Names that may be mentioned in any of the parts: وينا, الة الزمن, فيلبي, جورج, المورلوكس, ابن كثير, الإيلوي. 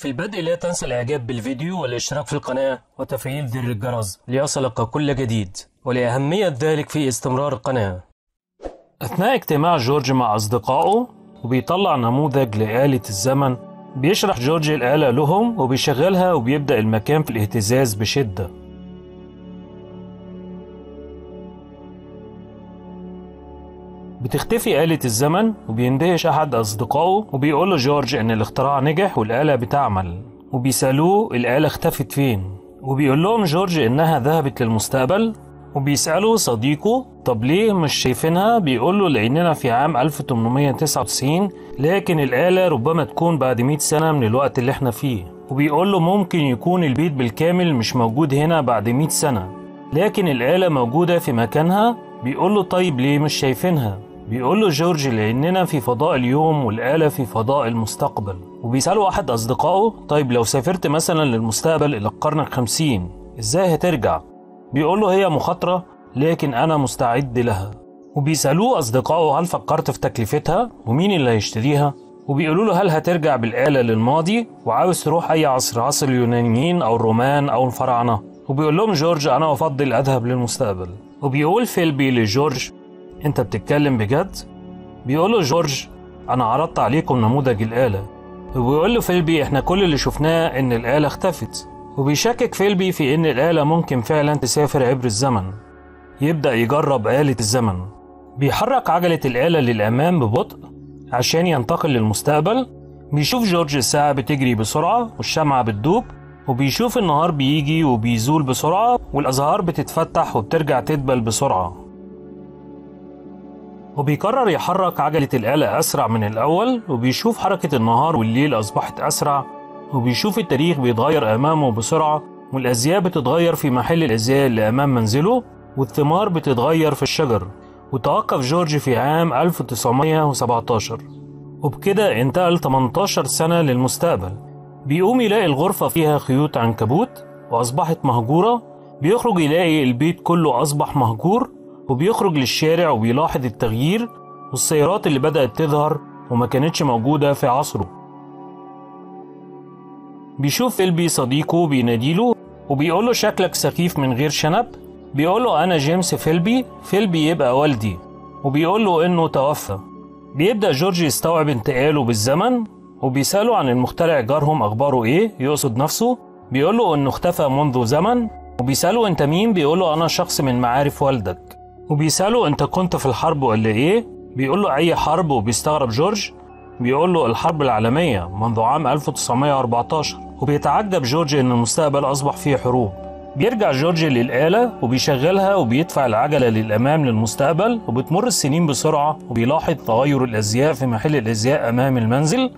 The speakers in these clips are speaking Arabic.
في البدء لا تنسى الاعجاب بالفيديو والاشتراك في القناة وتفعيل زر الجرس ليصلك كل جديد ولأهمية ذلك في استمرار القناة. أثناء اجتماع جورج مع أصدقائه وبيطلع نموذج لآلة الزمن، بيشرح جورج الآلة لهم وبيشغلها وبيبدأ المكان في الاهتزاز بشدة. بتختفي آلة الزمن وبيندهش أحد أصدقائه وبيقول له جورج إن الاختراع نجح والآلة بتعمل، وبيسألوه الآلة اختفت فين، وبيقول لهم جورج إنها ذهبت للمستقبل، وبيسأله صديقه طب ليه مش شايفينها؟ بيقول له لأننا في عام 1899 لكن الآلة ربما تكون بعد 100 سنة من الوقت اللي احنا فيه، وبيقول له ممكن يكون البيت بالكامل مش موجود هنا بعد 100 سنة لكن الآلة موجودة في مكانها. بيقول له طيب ليه مش شايفينها؟ بيقول له جورج لأننا في فضاء اليوم والآلة في فضاء المستقبل، وبيسأله أحد أصدقائه طيب لو سافرت مثلا للمستقبل إلى القرن 50 إزاي هترجع؟ بيقول له هي مخاطرة لكن أنا مستعد لها، وبيسألوه أصدقائه هل فكرت في تكلفتها ومين اللي هيشتريها؟ وبيقولوا له هل هترجع بالآلة للماضي وعاوز تروح أي عصر، عصر اليونانيين أو الرومان أو الفراعنة؟ وبيقول لهم جورج أنا أفضل أذهب للمستقبل، وبيقول فيلبي لجورج أنت بتتكلم بجد؟ بيقول له جورج أنا عرضت عليكم نموذج الآلة، وبيقول له فيلبي إحنا كل اللي شفناه إن الآلة اختفت، وبيشكك فيلبي في إن الآلة ممكن فعلا تسافر عبر الزمن. يبدأ يجرب آلة الزمن، بيحرك عجلة الآلة للأمام ببطء عشان ينتقل للمستقبل. بيشوف جورج الساعة بتجري بسرعة والشمعة بتدوب، وبيشوف النهار بيجي وبيزول بسرعة والأزهار بتتفتح وبترجع تدبل بسرعة، وبيقرر يحرك عجلة الآلة أسرع من الأول، وبيشوف حركة النهار والليل أصبحت أسرع، وبيشوف التاريخ بيتغير أمامه بسرعة، والأزياء بتتغير في محل الأزياء اللي أمام منزله، والثمار بتتغير في الشجر. وتوقف جورج في عام 1917، وبكده انتقل 18 سنة للمستقبل. بيقوم يلاقي الغرفة فيها خيوط عنكبوت وأصبحت مهجورة، بيخرج يلاقي البيت كله أصبح مهجور، وبيخرج للشارع وبيلاحظ التغيير والسيارات اللي بدأت تظهر وما كانتش موجودة في عصره. بيشوف فيلبي صديقه بيناديله وبيقوله شكلك سخيف من غير شنب، بيقوله أنا جيمس فيلبي، فيلبي يبقى والدي، وبيقوله إنه توفى. بيبدأ جورج يستوعب انتقاله بالزمن، وبيسأله عن المخترع جارهم أخباره إيه، يقصد نفسه، بيقوله إنه اختفى منذ زمن، وبيسأله أنت مين؟ بيقوله أنا شخص من معارف والدك، وبيسأله أنت كنت في الحرب ولا إيه؟ بيقوله أي حرب؟ وبيستغرب جورج، بيقوله الحرب العالمية منذ عام 1914، وبيتعجب جورج إن المستقبل أصبح فيه حروب. بيرجع جورج للآلة وبيشغلها وبيدفع العجلة للأمام للمستقبل، وبتمر السنين بسرعة وبيلاحظ تغير الأزياء في محل الأزياء أمام المنزل،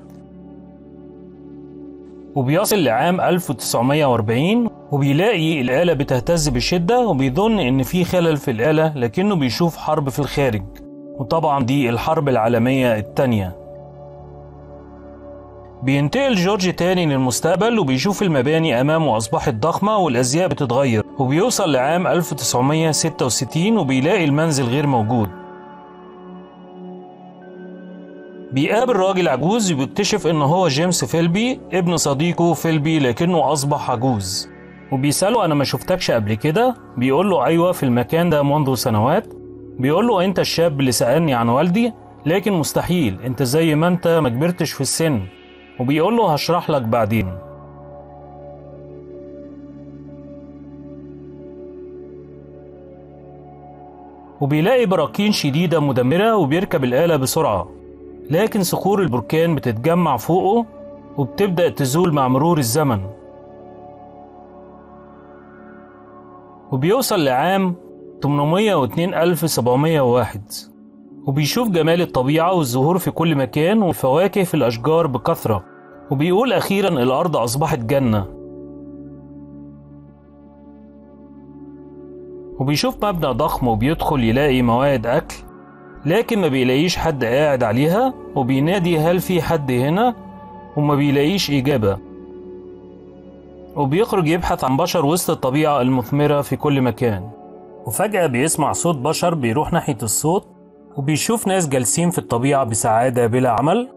وبيصل لعام 1940 وبيلاقي الآلة بتهتز بشدة، وبيظن إن في خلل في الآلة لكنه بيشوف حرب في الخارج، وطبعا دي الحرب العالمية الثانية. بينتقل جورج تاني للمستقبل وبيشوف المباني أمامه أصبحت ضخمة والأزياء بتتغير، وبيوصل لعام 1966 وبيلاقي المنزل غير موجود. بيقابل راجل عجوز وبيكتشف إن هو جيمس فيلبي ابن صديقه فيلبي لكنه أصبح عجوز، وبيسأله أنا ما شفتكش قبل كده؟ بيقول له أيوه في المكان ده منذ سنوات، بيقول له أنت الشاب اللي سألني عن والدي لكن مستحيل أنت زي ما أنت ما كبرتش في السن، وبيقول له هشرح لك بعدين. وبيلاقي براكين شديدة مدمرة وبيركب الآلة بسرعة، لكن صخور البركان بتتجمع فوقه وبتبدأ تزول مع مرور الزمن. وبيوصل لعام 802701 وبيشوف جمال الطبيعة والزهور في كل مكان والفواكه في الأشجار بكثرة، وبيقول أخيرا الأرض أصبحت جنة. وبيشوف مبنى ضخم وبيدخل يلاقي مواد أكل لكن ما بيلاقيش حد قاعد عليها، وبينادي هل في حد هنا؟ وما بيلاقيش إجابة، وبيخرج يبحث عن بشر وسط الطبيعة المثمرة في كل مكان. وفجأة بيسمع صوت بشر، بيروح ناحية الصوت وبيشوف ناس جالسين في الطبيعة بسعادة بلا عمل،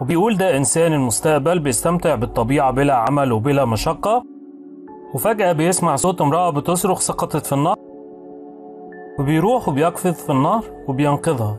وبيقول ده إنسان المستقبل بيستمتع بالطبيعة بلا عمل وبلا مشقة، وفجأة بيسمع صوت امرأة بتصرخ سقطت في النار، وبيروح وبيقفز في النار وبينقذها،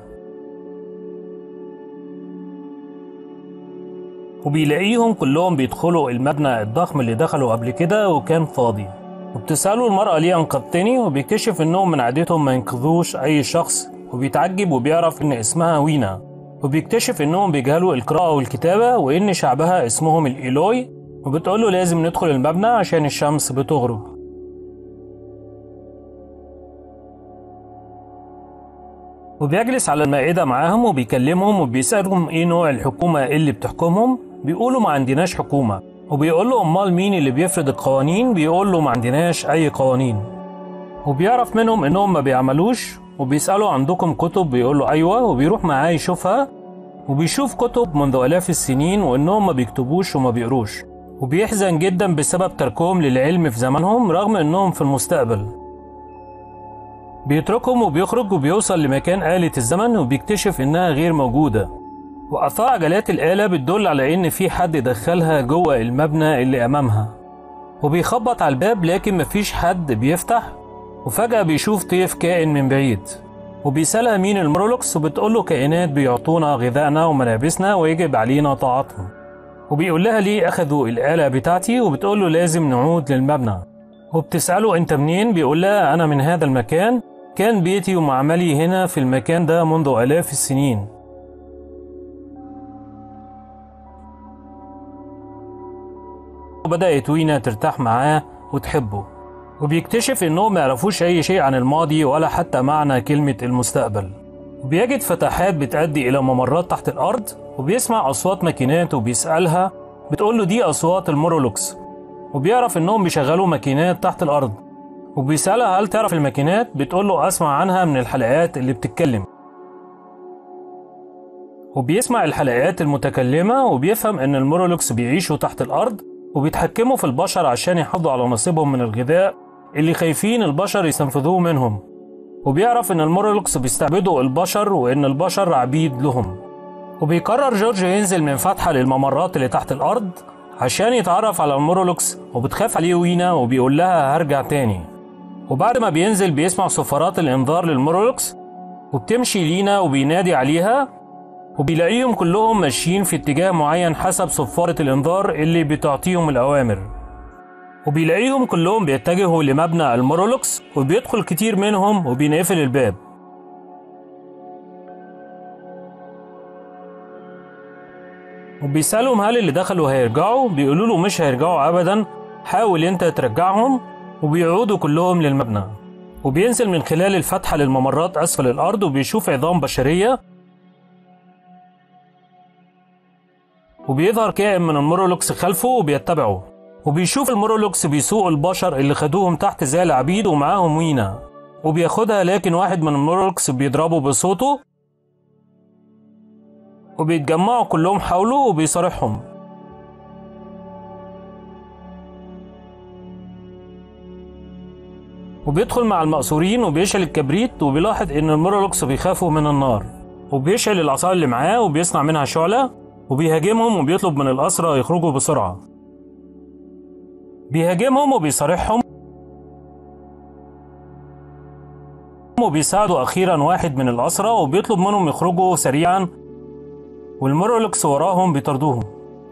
وبيلاقيهم كلهم بيدخلوا المبنى الضخم اللي دخلوا قبل كده وكان فاضي، وبتسأله المرأة ليه أنقذتني، وبيكشف إنهم من عادتهم ما ينقذوش أي شخص، وبيتعجب وبيعرف إن اسمها وينا، وبيكتشف إنهم بيجهلوا القراءة والكتابة وإن شعبها اسمهم الإيلوي، وبتقوله لازم ندخل المبنى عشان الشمس بتغرب. وبيجلس على المائدة معاهم وبيكلمهم وبيسألهم ايه نوع الحكومة اللي بتحكمهم، بيقولوا ما عندناش حكومة، وبيقول له امال مين اللي بيفرض القوانين، بيقول له ما عندناش اي قوانين، وبيعرف منهم انهم ما بيعملوش، وبيسألوا عندكم كتب، بيقول له ايوه، وبيروح معاه يشوفها، وبيشوف كتب منذ آلاف السنين وانهم ما بيكتبوش وما بيقروش، وبيحزن جدا بسبب تركهم للعلم في زمانهم رغم انهم في المستقبل. بيتركهم وبيخرج وبيوصل لمكان آلة الزمن وبيكتشف إنها غير موجودة، وآثار عجلات الآلة بتدل على إن في حد دخلها جوه المبنى اللي أمامها، وبيخبط على الباب لكن مفيش حد بيفتح، وفجأة بيشوف طيف كائن من بعيد، وبيسألها مين المورلوكس، وبتقوله كائنات بيعطونا غذائنا وملابسنا ويجب علينا طاعتهم، وبيقول لها ليه أخذوا الآلة بتاعتي، وبتقوله لازم نعود للمبنى، وبتسأله أنت منين، بيقول لها أنا من هذا المكان، كان بيتي ومعملي هنا في المكان ده منذ آلاف السنين. وبدأت وينا ترتاح معاه وتحبه، وبيكتشف إنهم ما يعرفوش أي شيء عن الماضي ولا حتى معنى كلمة المستقبل، وبيجد فتحات بتؤدي إلى ممرات تحت الأرض، وبيسمع أصوات ماكينات وبيسألها، بتقوله دي أصوات المورلوكس، وبيعرف إنهم بيشغلوا ماكينات تحت الأرض، وبيسألها هل تعرف الماكينات؟ بتقوله أسمع عنها من الحلقات اللي بتتكلم، وبيسمع الحلقات المتكلمة وبيفهم إن المورلوكس بيعيشوا تحت الأرض وبيتحكموا في البشر عشان يحافظوا على نصيبهم من الغذاء اللي خايفين البشر يستنفذوه منهم، وبيعرف إن المورلوكس بيستعبدوا البشر وإن البشر عبيد لهم، وبيقرر جورج ينزل من فتحة للممرات اللي تحت الأرض عشان يتعرف على المورلوكس، وبتخاف عليه وينا وبيقول لها هرجع تاني، وبعد ما بينزل بيسمع صفارات الإنذار للمورلوكس، وبتمشي لينا وبينادي عليها، وبيلاقيهم كلهم ماشيين في اتجاه معين حسب صفارة الإنذار اللي بتعطيهم الأوامر، وبيلاقيهم كلهم بيتجهوا لمبنى المورلوكس، وبيدخل كتير منهم وبينقفل الباب، وبيسألهم هل اللي دخلوا هيرجعوا؟ بيقولوا له مش هيرجعوا أبدا، حاول أنت ترجعهم، وبيعودوا كلهم للمبنى، وبينزل من خلال الفتحة للممرات أسفل الأرض وبيشوف عظام بشرية، وبيظهر كائن من المورلوكس خلفه وبيتبعه، وبيشوف المورلوكس بيسوقوا البشر اللي خدوهم تحت زي العبيد ومعاهم وينا، وبياخدها لكن واحد من المورلوكس بيضربه بصوته، وبيتجمعوا كلهم حوله وبيصارحهم، وبيدخل مع المأسورين وبيشعل الكبريت، وبيلاحظ إن المورلوكس بيخافوا من النار، وبيشعل العصاية اللي معاه وبيصنع منها شعلة، وبيهاجمهم وبيطلب من الأسرى يخرجوا بسرعة، بيهاجمهم وبيصارحهم، وبيساعدوا أخيرا واحد من الأسرى وبيطلب منهم يخرجوا سريعا، والمورلوكس وراهم بيطردوهم،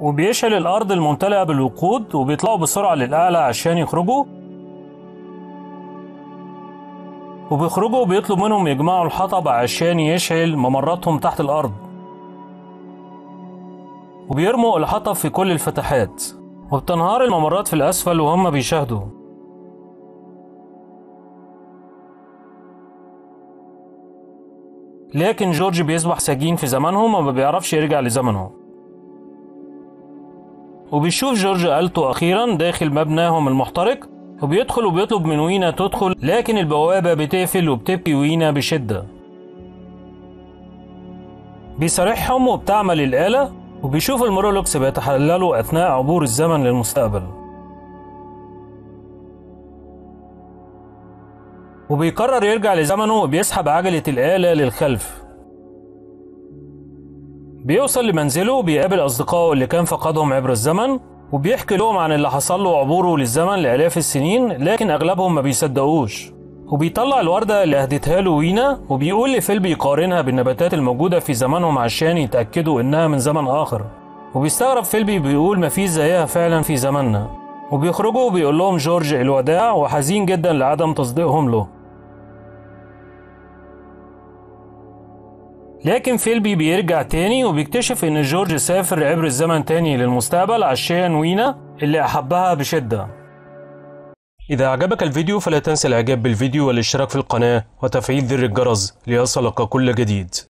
وبيشعل الأرض الممتلئة بالوقود، وبيطلعوا بسرعة للأعلى عشان يخرجوا، وبيخرجوا وبيطلب منهم يجمعوا الحطب عشان يشعل ممراتهم تحت الأرض، وبيرموا الحطب في كل الفتحات، وبتنهار الممرات في الأسفل وهم بيشاهدوا، لكن جورج بيصبح سجين في زمنهم وما بيعرفش يرجع لزمنه، وبيشوف جورج آلته أخيرا داخل مبناهم المحترق، وبيدخل وبيطلب من وينا تدخل لكن البوابة بتقفل، وبتبكي وينا بشدة، بيصارحهم وبتعمل الآلة، وبيشوف المورلوكس بيتحللوا أثناء عبور الزمن للمستقبل، وبيقرر يرجع لزمنه وبيسحب عجلة الآلة للخلف، بيوصل لمنزله بيقابل أصدقائه اللي كان فقدهم عبر الزمن، وبيحكي لهم عن اللي حصل له عبوره للزمن لآلاف السنين، لكن أغلبهم ما بيصدقوش. وبيطلع الوردة اللي أهدتها له وينا، وبيقول لفيلبي يقارنها بالنباتات الموجودة في زمانهم عشان يتأكدوا إنها من زمن آخر. وبيستغرب فيلبي، بيقول مفيش زيها فعلا في زماننا. وبيخرجوا وبيقول لهم جورج الوداع، وحزين جدا لعدم تصديقهم له. لكن فيلبي بيرجع تاني وبيكتشف إن جورج سافر عبر الزمن تاني للمستقبل عشان وينا اللي أحبها بشدة. إذا أعجبك الفيديو فلا تنسى الإعجاب بالفيديو والاشتراك في القناة وتفعيل زر الجرس ليصلك كل جديد.